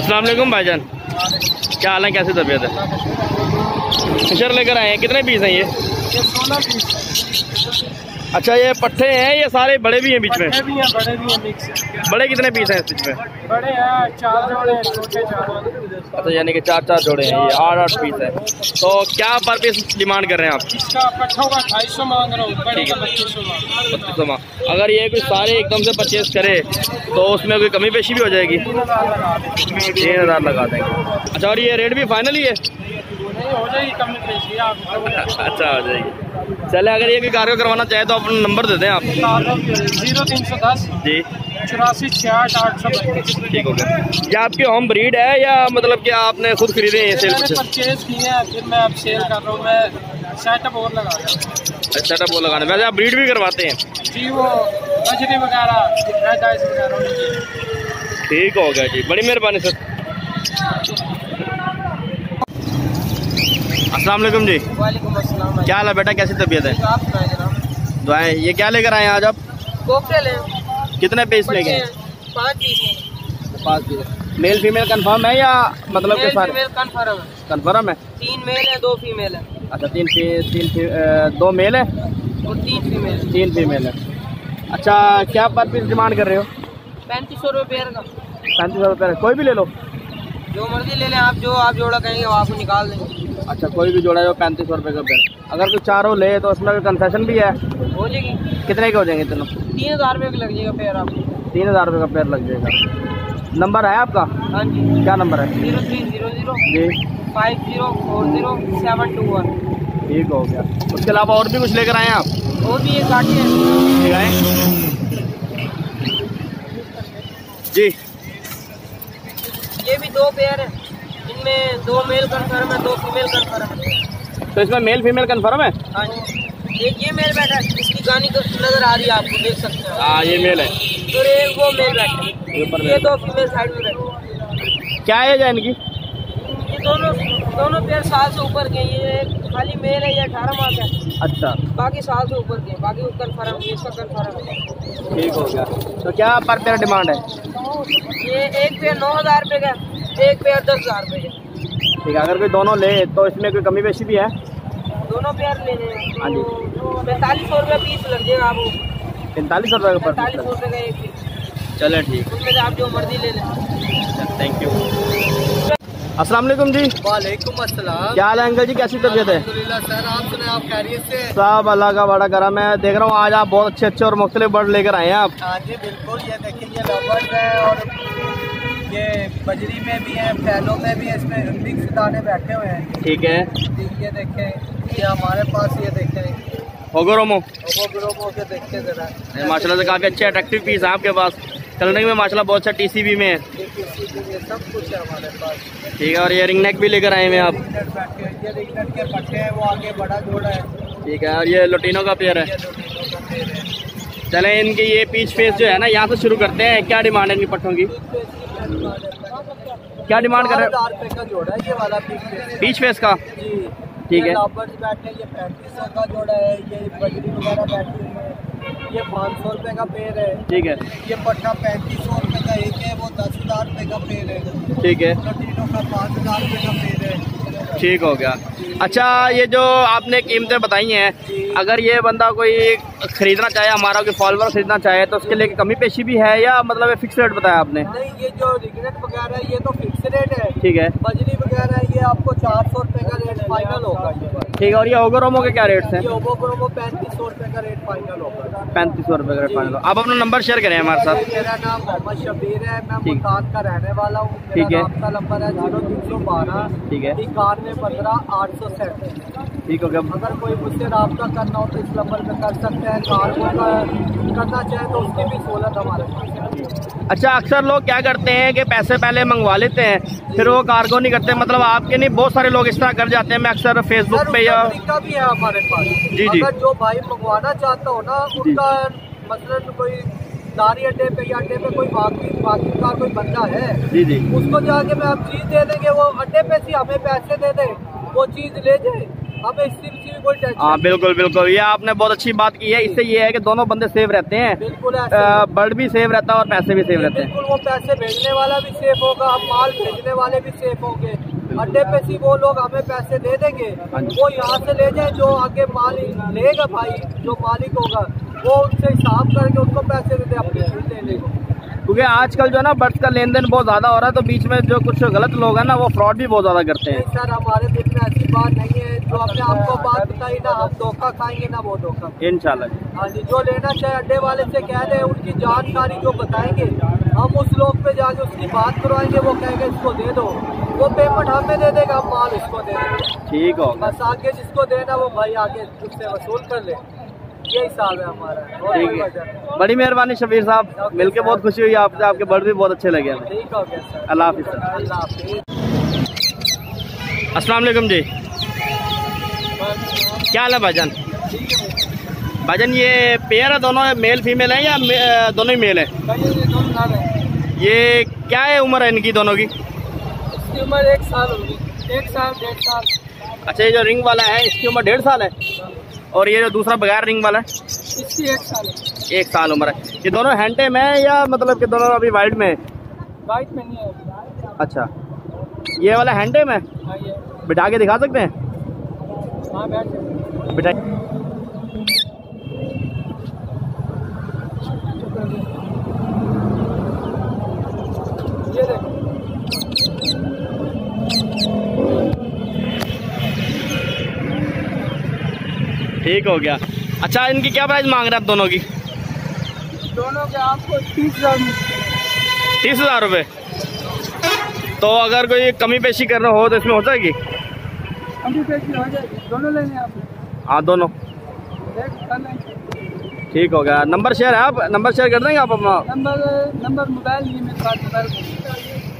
अस्सलाम वालेकुम भाईजान, क्या हाल है, कैसी तबीयत है? फिशर लेकर आए हैं, कितने पीस हैं ये? 16 पीस। अच्छा, ये पट्ठे हैं, ये सारे बड़े भी हैं बीच में? बड़े कितने पीस हैं इस बीच में? बड़े हैं 4 जोड़े, छोटे 4। अच्छा, यानी कि 4-4 जोड़े हैं, ये 8-8 पीस है। तो क्या पर पीस डिमांड कर रहे हैं आप? इसका पट्ठों का 250 मांग रहा हूँ, बड़े का 250 मांग। अगर ये कोई सारे एकदम से परचेस करे तो उसमें कोई कमी पेशी भी हो जाएगी? 3,000 लगा देंगे। अच्छा, और ये रेट भी फाइनल ही है? हो जाएगी कमी पेशी आपको? अच्छा, हो जाएगी। चले, अगर ये भी कार्य करवाना चाहे तो अपना नंबर दे दें आप। 0310 जी 8468 800। ठीक हो गया। ये आपकी होम ब्रीड है या मतलब कि आपने खुद खरीदे हैं? परचेज किए हैं, फिर मैं अब सेल कर रहा हूँ। मैं सेटअप और लगा रहा हूँ। सेटअप और लगाना। वैसे आप ब्रीड भी करवाते हैं जी? वो बजरी वगैरह। ठीक हो गया जी, बड़ी मेहरबानी सर। अस्सलाम वालेकुम जी। वालेकुम अस्सलाम। क्या हाल है बेटा, कैसी तबीयत है? आप जनाब दुआएं। ये क्या लेकर आए हैं आज आप? कॉकटेल हैं। कितने पीस लेके आए? 5 piece. 5 piece. Male female confirm है या मतलब मेल फीमेल कंफर्म है? कंफर्म है। 3 मेल है, 2 फीमेल है। अच्छा, 2 मेल है और 3 फीमेल। 3 फीमेल है। अच्छा, क्या पर पीस डिमांड कर रहे हो? 3500 रुपये पेयर का। 3500 रुपये? कोई भी ले लो, जो मर्जी ले लें आप, जो आप जोड़ा कहेंगे वो आपको निकाल देंगे। अच्छा, कोई भी जोड़ा जो 3500 रुपये का पेड़। अगर कोई 4 ले तो उसमें भी कंसेशन भी है? हो जाएगी। कितने के हो जाएंगे? इतना 3000 रुपये का लग जाएगा पेड़ आपको। 3000 रुपये का पेड़ लग जाएगा। नंबर है आपका? हाँ जी। क्या नंबर है? 0300 जी 5040 721। ठीक हो गया। उसके अलावा और भी कुछ लेकर आए हैं आप? और भी ये काटी है जी। ये भी 2 पेयर है, इनमें 2 मेल कन्फर्म है, 2 फीमेल कन्फर्म है। तो इसमें मेल फीमेल कन्फर्म है? हाँ जी। एक ये मेल बैठा है, इसकी गानी नजर आ रही है आपको, देख सकते हैं। हाँ, ये मेल है। तो वो मेल बैठा है, ये 2 फीमेल साइड में बैठे। क्या एज है इनकी? ये दोनों पेयर 7 से ऊपर के। ये खाली मेल है, ये 18 माह का है। अच्छा, बाकी 7 से ऊपर के, बाकी कन्फर्म है, इसका कन्फर्म है। ठीक हो गया। तो क्या पर पेयर डिमांड है? ये 1 पेयर 9000 रुपये का, 1 पेयर 10000 रुपये का। ठीक है। अगर कोई दोनों ले तो इसमें कोई कमी पेशी भी है? दोनों पेयर लेने हैं। हाँ जी। 4500 रुपये पीस लग जाएगा आपको। 4500 रुपये का? 4500 रुपये का 1 पीस। चले, ठीक। उसमें आप जो मर्जी ले लें। Thank you. अस्सलाम वालेकुम जी। वालेकुम अस्सलाम। क्या हाल है अंकल जी, कैसी तबीयत है? अल्हम्दुलिल्लाह सर, आप सुनाएं, आप खैरियत से? सब अल्लाह का बड़ा करम है। देख रहा हूँ आज आप बहुत अच्छे अच्छे और मुख्तलिफ बर्ड लेकर आए हैं आप। हाँ जी, बिल्कुल। ये देखिए, लवर्ड है और ये बजरी में भी है, फैलों में भी है, इसमें मिक्स दाने बैठे हुए हैं। ठीक है। ये देखें, ये हमारे पास, ये देखें होगोरोमो के, देखें जरा। माशाल्लाह से काफी अच्छे अट्रैक्टिव पीस है आपके पास। कलरिंग में माशाल्लाह बहुत अच्छा, टीसीबी में है, सब कुछ है हमारे पास। ठीक है। और ये रिंग नेक भी लेकर आए हैं आप? ये रिंग नेक के पट्टे हैं, वो आगे बड़ा जोड़ा है। ठीक है। और ये लोटिनो का पेयर है। चले, इनके ये पीच फेस जो है ना, यहाँ से शुरू करते हैं। क्या डिमांड है इनकी पट्टों की? क्या डिमांड कर रहे? पीच फेस का। ठीक है। ये 500 रुपये का पेड़ है। ठीक है। ये पट्टा 3500 रुपये का एक है, वो 10,000 रुपये का पेड़ है। ठीक है। तीनों का 5,000 रुपये का पेड़ है। ठीक हो गया। अच्छा, ये जो आपने कीमतें बताई हैं, अगर ये बंदा कोई खरीदना चाहे, हमारा कोई फॉलोअर खरीदना चाहे, तो उसके लिए कमी पेशी भी है या मतलब फिक्स रेट बताया आपने? नहीं, ये जो रिग्रेट वगैरह है ये तो फिक्स रेट है। ठीक है। बजरी वगैरह है, ये आपको 400 रुपये का रेट फाइनल होगा। ठीक है। और ये ओगोरोमो के क्या रेट्स हैं? ओगोरोमो 3500 रुपये का रेट फाइनल होगा। 3500 रुपये का रेट फाइनल होगा। आप अपना नंबर शेयर करें हमारे साथ। मेरा नाम मोहम्मद शबीर है, मैं मुल्तान का रहने वाला हूँ। ठीक है। आपका नंबर है 0312। ठीक है। 91 15 800। ठीक हो गया। अगर कोई मुझसे राब्ता करना हो तो इस नंबर पर कर सकते हैं। करना चाहे तो उसकी भी सहूलत हमारे पास। अच्छा, अक्सर लोग क्या करते हैं कि पैसे पहले मंगवा लेते हैं, फिर वो कार्गो नहीं करते। मतलब आपके नहीं, बहुत सारे लोग इस तरह कर जाते हैं। मैं अक्सर फेसबुक पे या भी है हमारे पास। जी जी। अगर जो भाई मंगवाना चाहता हो ना, उनका मतलब कोई दारी अड्डे पे या अड्डे पे कोई बाकी कोई बंदा है, जी जी, उसको जाके मैं आप चीज़ दे देंगे, वो अड्डे पे ही हमें पैसे दे दें, वो चीज़ ले जाए। हाँ बिल्कुल बिल्कुल, ये आपने बहुत अच्छी बात की है। इससे ये है कि दोनों बंदे सेफ रहते हैं, बर्ड भी सेफ रहता है और पैसे भी सेफ रहते हैं। बिल्कुल, वो पैसे भेजने वाला भी सेफ होगा, माल भेजने वाले भी सेफ होंगे। अड्डे पे से वो लोग हमें पैसे दे देंगे, वो यहाँ से ले जाए, जो आगे माल लेगा भाई, जो मालिक होगा वो उनसे हिसाब करके उनको पैसे दे दे, अपनी छूट लेने को। क्योंकि आजकल जो है ना बर्ड्स का लेन देन बहुत ज्यादा हो रहा है, तो बीच में जो कुछ गलत लोग हैं ना वो फ्रॉड भी बहुत ज्यादा करते हैं। सर हमारे देश में ऐसी बात नहीं है, जो आपने आपको बात बताई ना, हम धोखा खाएंगे ना वो धोखा, इंशाल्लाह। हाँ जी, जो लेना चाहे अड्डे वाले से कह दे, उनकी जानकारी जो बताएंगे हम उस लोग पे जाके उसकी बात करवाएंगे, वो कहेंगे इसको दे दो, वो पेमेंट हमें दे देगा, हम माल इसको दे देंगे, ठीक हो, बस आगे जिसको देना वो भाई आगे उससे वसूल कर ले, यही हिसाब है हमारा। ठीक है, बड़ी मेहरबानी शबीर साहब, मिलके बहुत खुशी हुई आपसे, आपके बर्ड भी बहुत अच्छे लगे। ठीक हो गया सर, अल्लाह हाफिज़ सर। अल्लाह हाफिज़। अस्सलाम वालेकुम जी, क्या हाल है भाईजान? भाईजान ये पेयर है, दोनों मेल फीमेल है या दोनों ही मेल है? ये क्या है उम्र है इनकी दोनों की? इसकी उम्र 1 साल होगी, 1 साल 1.5 साल। अच्छा, ये जो रिंग वाला है इसकी उम्र 1.5 साल है, और ये जो दूसरा बगैर रिंग वाला है इसकी 1 साल है। 1 साल उम्र है। ये दोनों हैंडे में है या मतलब कि दोनों अभी वाइट में है? वाइट में नहीं है। अच्छा, ये वाला हैंडे में है, बिठा के दिखा सकते हैं? हाँ बिठा। ये देखो, ठीक हो गया। अच्छा, इनकी क्या प्राइस मांग रहे हैं आप दोनों की? दोनों के आपको 30,000 रुपये। तो अगर कोई कमी पेशी करना हो तो इसमें हो जाएगी? कमी पेशी हो जाएगी, दोनों लेने आप? हाँ दोनों। ठीक हो गया। नंबर शेयर है, आप नंबर शेयर कर देंगे आप अपना? नंबर मोबाइल,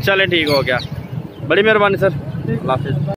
चले ठीक हो गया, बड़ी मेहरबानी सर, हाफिज़।